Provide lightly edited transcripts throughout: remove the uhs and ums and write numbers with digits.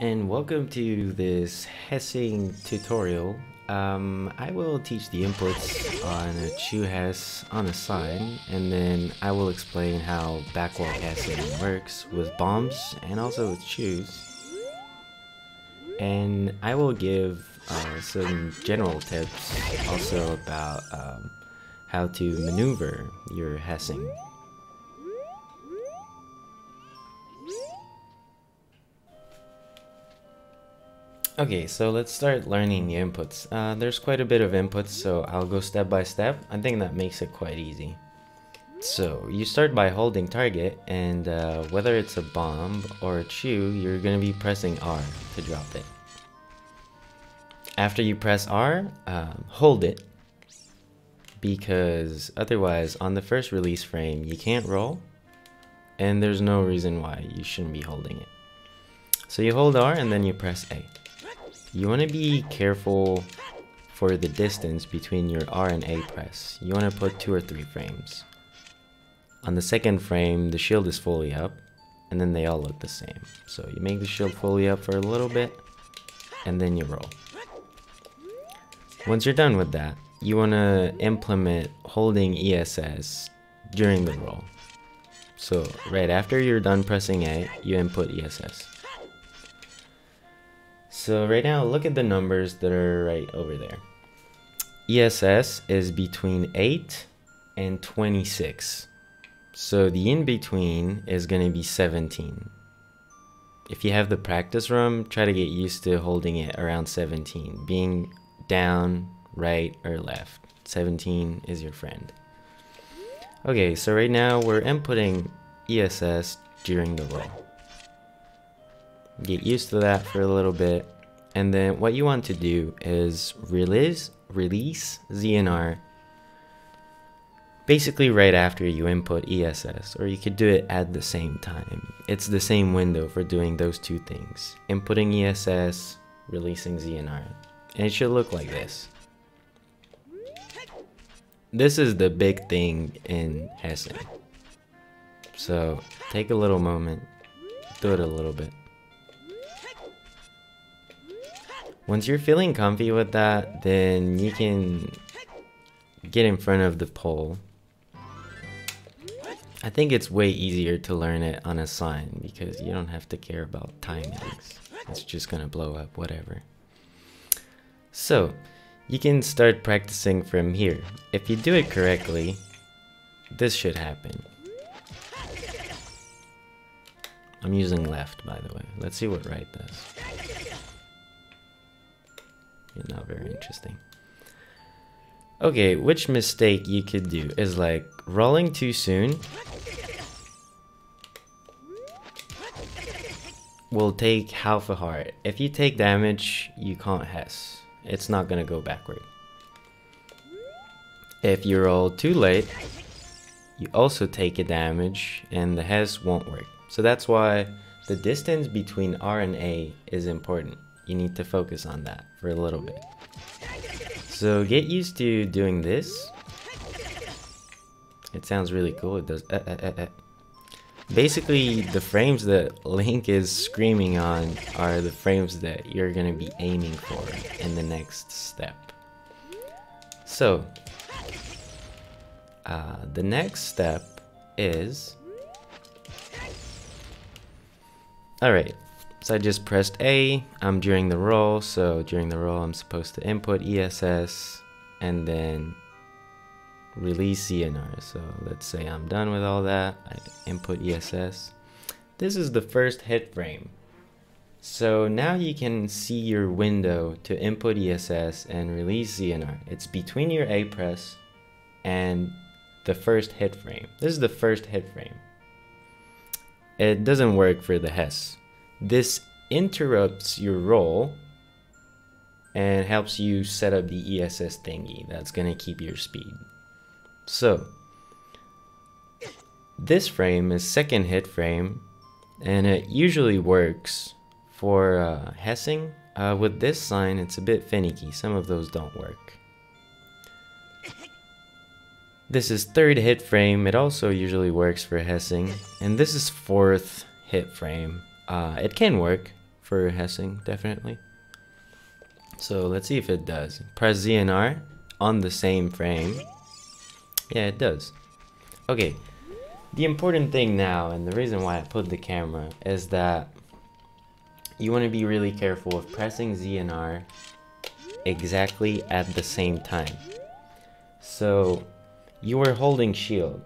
and welcome to this hessing tutorial. I will teach the inputs on a Chu Hess on a sign, and then I will explain how backwall hessing works with bombs and also with Chus. And I will give some general tips also about how to maneuver your hessing. Okay, so let's start learning the inputs. There's quite a bit of inputs, so I'll go step by step. I think that makes it quite easy. So you start by holding target, and whether it's a bomb or a chew, you're going to be pressing R to drop it. After you press R, hold it, because otherwise on the first release frame you can't roll, and there's no reason why you shouldn't be holding it. So you hold R and then you press A. You want to be careful for the distance between your R and A press. You want to put 2 or 3 frames. On the second frame, the shield is fully up, and then they all look the same. So you make the shield fully up for a little bit, and then you roll. Once you're done with that, you want to implement holding ESS during the roll. So right after you're done pressing A, you input ESS. So right now, look at the numbers that are right over there. ESS is between 8 and 26. So the in-between is going to be 17. If you have the practice room, try to get used to holding it around 17. Being down, right, or left. 17 is your friend. Okay, so right now we're inputting ESS during the roll. Get used to that for a little bit, and then what you want to do is release ZNR basically right after you input ESS, or you could do it at the same time. It's the same window for doing those two things, inputting ESS, releasing ZNR, and it should look like this. This is the big thing in hessing, so take a little moment, do it a little bit. Once you're feeling comfy with that, then you can get in front of the pole. I think it's way easier to learn it on a sign because you don't have to care about timings. It's just gonna blow up, whatever. So, you can start practicing from here. If you do it correctly, this should happen. I'm using left, by the way. Let's see what right does. Not very interesting. Okay, which mistake you could do is like rolling too soon will take half a heart. If you take damage, you can't hess. It's not gonna go backward. If you roll too late, you also take a damage and the hess won't work. So that's why the distance between R and A is important. You need to focus on that for a little bit. So get used to doing this. It sounds really cool. It does. Basically, the frames that Link is screaming on are the frames that you're going to be aiming for in the next step. So, the next step is... Alright. So I just pressed A, I'm during the roll, so during the roll I'm supposed to input ESS and then release ZNR. So let's say I'm done with all that, I input ESS. This is the first hit frame. So now you can see your window to input ESS and release ZNR. It's between your A press and the first hit frame. This is the first hit frame. It doesn't work for the hess. This interrupts your roll and helps you set up the ESS thingy that's going to keep your speed. So this frame is second hit frame, and it usually works for hessing. With this sign it's a bit finicky, some of those don't work. This is third hit frame, it also usually works for hessing, and this is fourth hit frame. It can work for Hessing, definitely. So let's see if it does. Press Z and R on the same frame. Yeah, it does. Okay, the important thing now, and the reason why I put the camera, is that you want to be really careful of pressing Z and R exactly at the same time. So you were holding shield,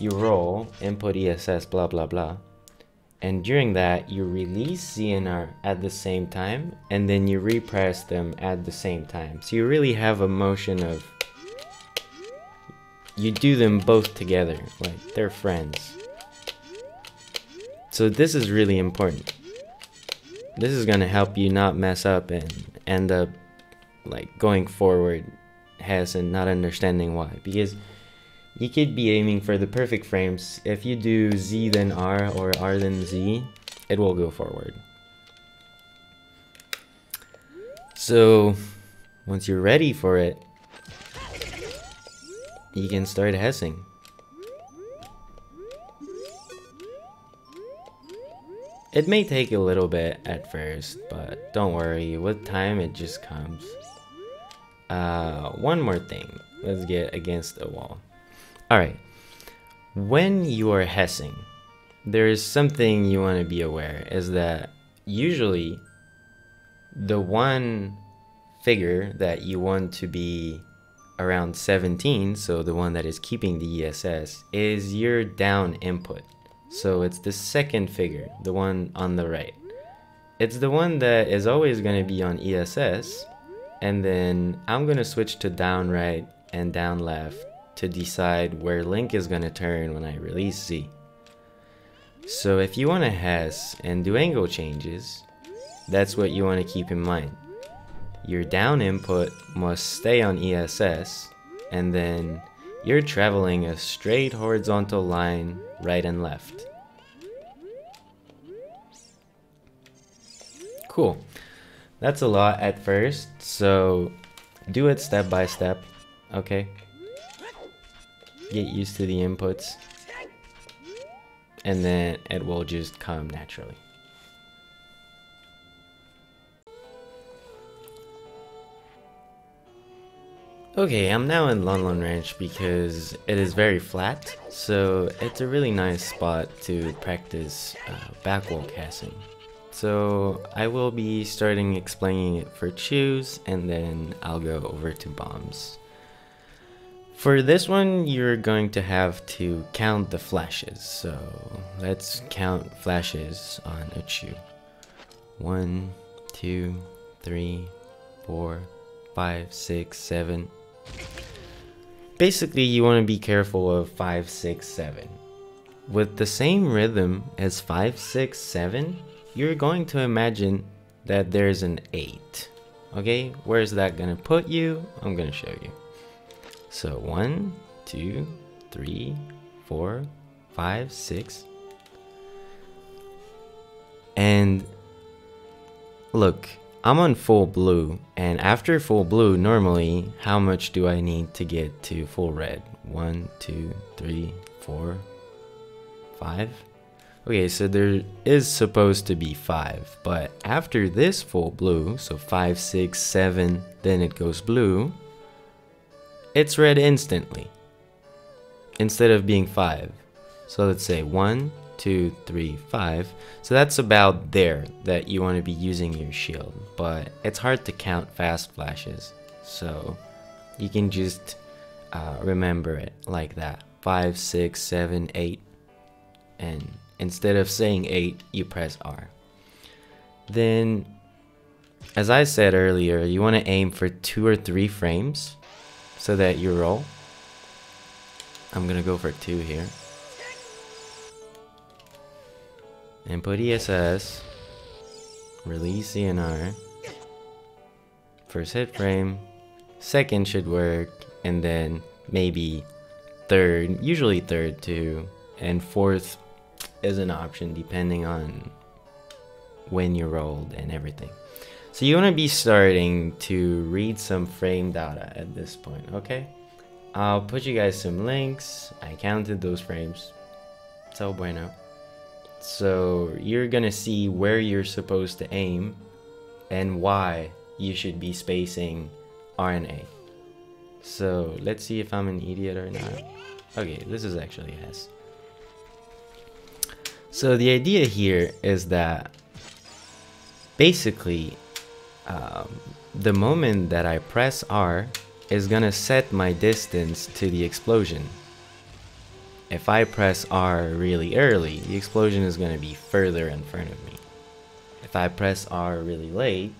you roll, input ESS, blah blah blah, and during that you release Z and R at the same time, and then you repress them at the same time. So you really have a motion of, you do them both together, like they're friends. So this is really important. This is gonna help you not mess up and end up like going forward Hess and not understanding why, because you could be aiming for the perfect frames. If you do Z then R or R then Z, it will go forward. So once you're ready for it, you can start Hessing. It may take a little bit at first, but don't worry, with time it just comes. One more thing. Let's get against a wall. Alright, when you are Hessing, there is something you want to be aware, is that usually the one figure that you want to be around 17, so the one that is keeping the ESS, is your down input. So it's the second figure, the one on the right. It's the one that is always going to be on ESS, and then I'm going to switch to down right and down left to decide where Link is going to turn when I release Z. So if you want to Hess and do angle changes, that's what you want to keep in mind. Your down input must stay on ESS, and then you're traveling a straight horizontal line right and left. Cool. That's a lot at first, so do it step by step, okay? Get used to the inputs, and then it will just come naturally. Okay, I'm now in Lon Lon Ranch because it is very flat, so it's a really nice spot to practice backwall casting. So I will be starting explaining it for chews, and then I'll go over to bombs. For this one, you're going to have to count the flashes, so let's count flashes on a chew. 1, 2, 3, 4, 5, 6, 7. Basically, you want to be careful of 5, 6, 7. With the same rhythm as 5, 6, 7, you're going to imagine that there's an 8. Okay, where is that going to put you? I'm going to show you. So 1, 2, 3, 4, 5, 6. And look, I'm on full blue, and after full blue, normally, how much do I need to get to full red? 1, 2, 3, 4, 5? Okay, so there is supposed to be 5, but after this full blue, so 5, 6, 7, then it goes blue, it's red instantly, instead of being 5. So let's say 1, 2, 3, 5. So that's about there that you want to be using your shield, but it's hard to count fast flashes, so you can just remember it like that. 5, 6, 7, 8, and instead of saying 8, you press R. Then, as I said earlier, you want to aim for 2 or 3 frames so that you roll. I'm gonna go for 2 here. Input ESS, release CNR, first hit frame, second should work, and then maybe third, usually third too, and fourth is an option depending on when you rolled and everything. So you want to be starting to read some frame data at this point, okay? I'll put you guys some links. I counted those frames. So bueno. So you're gonna see where you're supposed to aim and why you should be spacing RNA. So let's see if I'm an idiot or not. Okay, this is actually S. So the idea here is that basically the moment that I press R is gonna set my distance to the explosion. If I press R really early, the explosion is gonna be further in front of me. If I press R really late,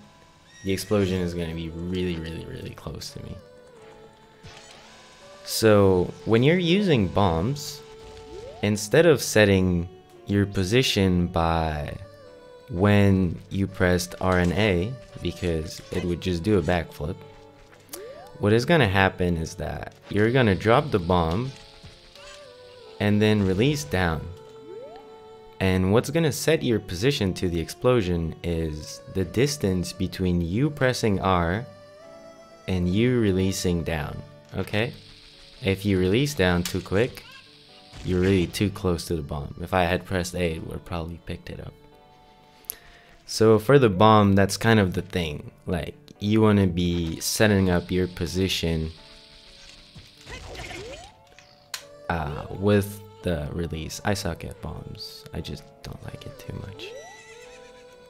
the explosion is gonna be really close to me. So when you're using bombs, instead of setting your position by when you pressed R and A, because it would just do a backflip, what is gonna happen is that you're gonna drop the bomb and then release down. And what's gonna set your position to the explosion is the distance between you pressing R and you releasing down, okay? If you release down too quick, you're really too close to the bomb. If I had pressed A, it would have probably picked it up. So for the bomb, that's kind of the thing. Like, you wanna be setting up your position with the release. I suck at bombs. I just don't like it too much.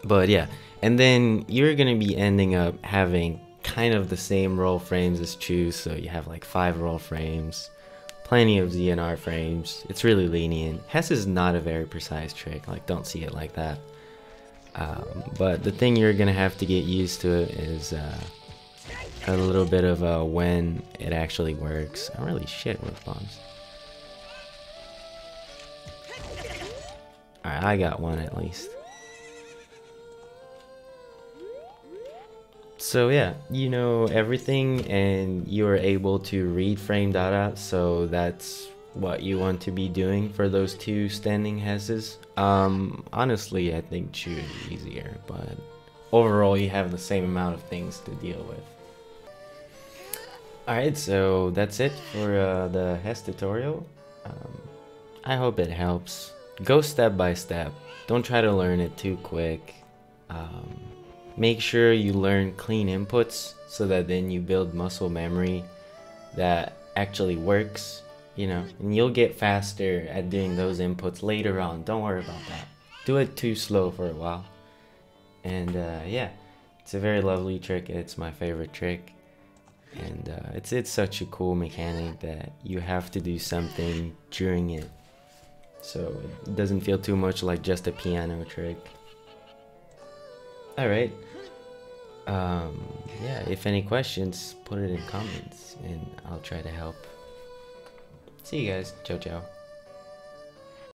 But yeah, and then you're gonna be ending up having kind of the same roll frames as Chu, so you have like 5 roll frames, plenty of ZNR frames. It's really lenient. Hess is not a very precise trick, like don't see it like that. But the thing you're gonna have to get used to is a little bit of when it actually works. I'm really shit with bombs. Alright, I got one at least. So yeah, you know everything and you are able to read frame data, so that's what you want to be doing for those two standing Hesses. Honestly, I think Chu is easier, but overall you have the same amount of things to deal with. Alright, so that's it for the Hess tutorial. I hope it helps. Go step by step. Don't try to learn it too quick. Make sure you learn clean inputs so that then you build muscle memory that actually works, you know, and you'll get faster at doing those inputs later on. Don't worry about that. Do it too slow for a while. And yeah, it's a very lovely trick. It's my favorite trick. And it's such a cool mechanic that you have to do something during it, so it doesn't feel too much like just a piano trick. Alright, yeah, if any questions, put it in comments and I'll try to help. See you guys, ciao ciao.